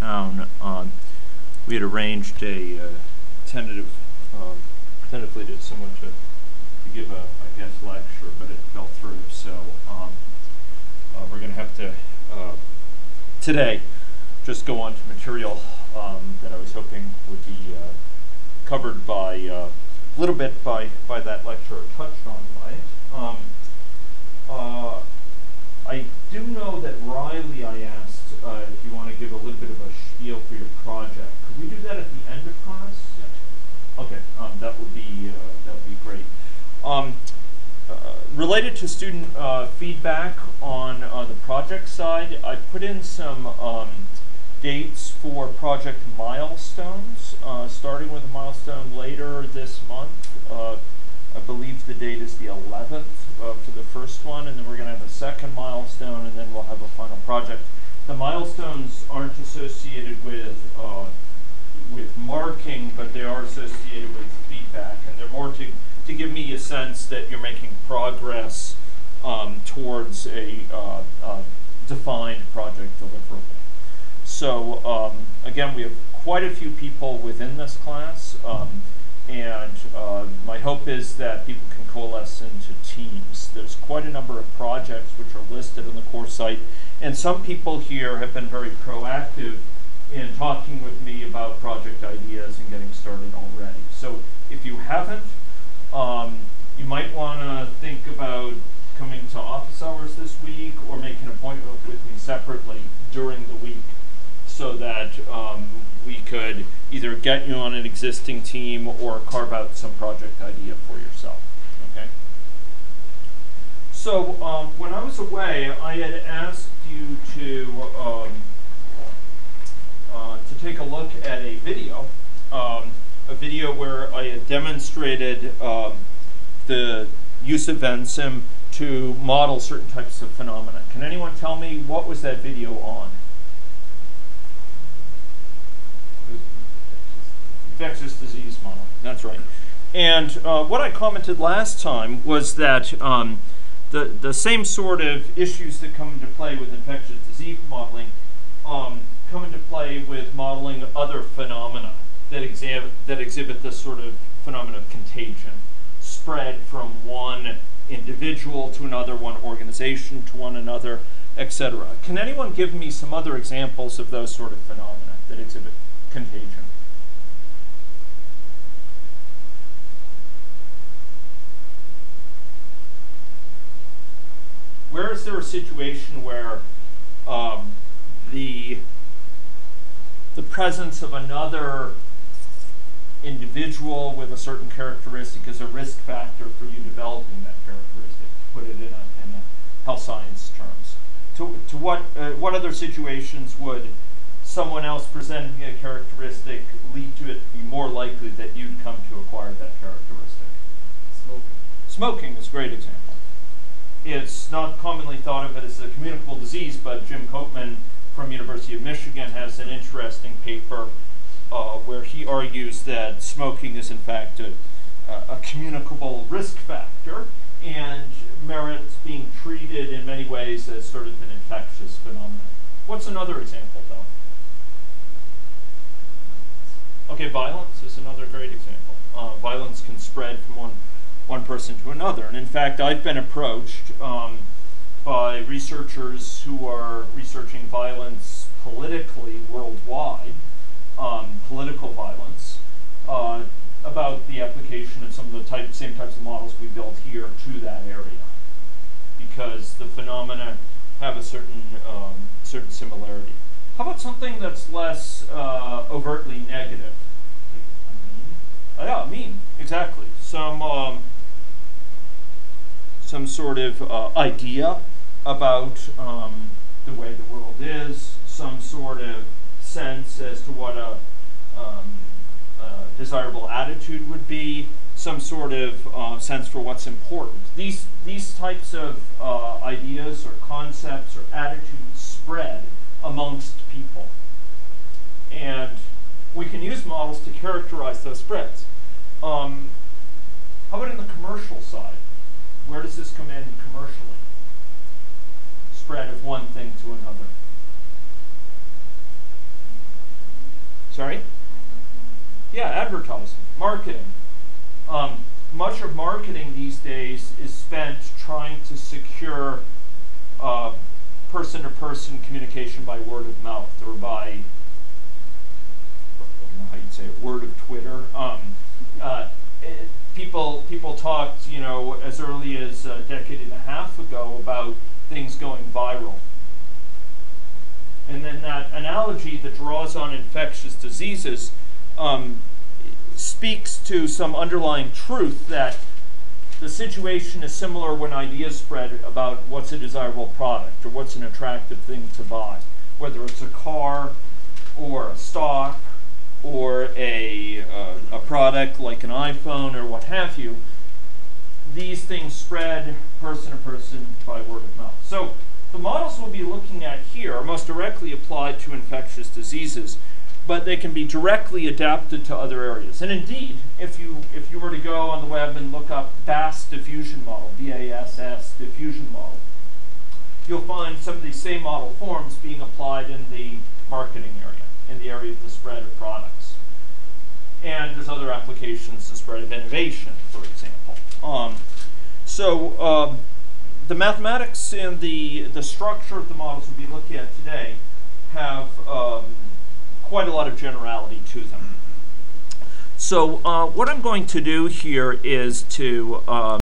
town. We had arranged a tentatively to someone to give a, I guess, lecture, but it fell through. So we're going to have to today just go on to material that I was hoping would be covered by a little bit by that lecture, or touched on by it. I do know that Riley, I asked if you want to give a little bit of a spiel for your project. Could we do that at the end of class? Yeah. Okay, that would be great. Related to student feedback on the project side, I put in some dates for project milestones, starting with a milestone later this month. I believe the date is the 11th for the first one, and then we're going to have a second milestone, and then we'll have a final project. The milestones aren't associated with marking, but they are associated with feedback, and they're more to give me a sense that you're making progress towards a defined project deliverable. So again, we have quite a few people within this class, and my hope is that people can coalesce into teams. There's quite a number of projects which are listed on the course site, and some people here have been very proactive in talking with me about project ideas and getting started already. So if you haven't, you might want to think about coming to office hours this week or make an appointment with me separately during the week, so that we could either get you on an existing team or carve out some project idea for yourself. Okay. So when I was away, I had asked you to take a look at a video where I had demonstrated the use of Vensim to model certain types of phenomena. Can anyone tell me what was that video on? Infectious disease model. That's right. And what I commented last time was that the same sort of issues that come into play with infectious disease modeling come into play with modeling other phenomena that exhibit this sort of phenomenon of contagion, spread from one individual to another, one organization to one another, etc. Can anyone give me some other examples of those sort of phenomena that exhibit contagion? Where is there a situation where the presence of another individual with a certain characteristic is a risk factor for you developing that characteristic, to put it in a health science terms? To what other situations would someone else presenting a characteristic lead to it be more likely that you'd come to acquire that characteristic? Smoking. Smoking is a great example. It's not commonly thought of as a communicable disease, but Jim Copeman from University of Michigan has an interesting paper where he argues that smoking is in fact a communicable risk factor and merits being treated in many ways as sort of an infectious phenomenon. What's another example, though? Okay, violence is another great example. Violence can spread from one person to another. And in fact, I've been approached by researchers who are researching violence politically worldwide, political violence, about the application of some of the same types of models we built here to that area, because the phenomena have a certain similarity. How about something that's less overtly negative? Yeah, mean, exactly. Some sort of idea about the way the world is, some sort of sense as to what a desirable attitude would be, some sort of sense for what's important. These types of ideas or concepts or attitudes spread amongst people. And we can use models to characterize those spreads. How about in the commercial side? Where does this come in commercially? Spread of one thing to another. Sorry? Yeah, advertising, marketing. Much of marketing these days is spent trying to secure person-to-person communication by word of mouth or by, I don't know how you'd say it, word of Twitter. People talked, you know, as early as a decade and a half ago about things going viral. And then that analogy that draws on infectious diseases speaks to some underlying truth that the situation is similar when ideas spread about what's a desirable product or what's an attractive thing to buy, whether it's a car or a stock or a product like an iPhone or what have you. These things spread person to person by word of mouth. So the models we'll be looking at here are most directly applied to infectious diseases, but they can be directly adapted to other areas. And indeed, if you were to go on the web and look up Bass diffusion model, B-A-S-S diffusion model, you'll find some of these same model forms being applied in the marketing area, in the area of the spread of products. And there's other applications, the spread of innovation, for example. The mathematics and the structure of the models we'll be looking at today have quite a lot of generality to them. So what I'm going to do here is to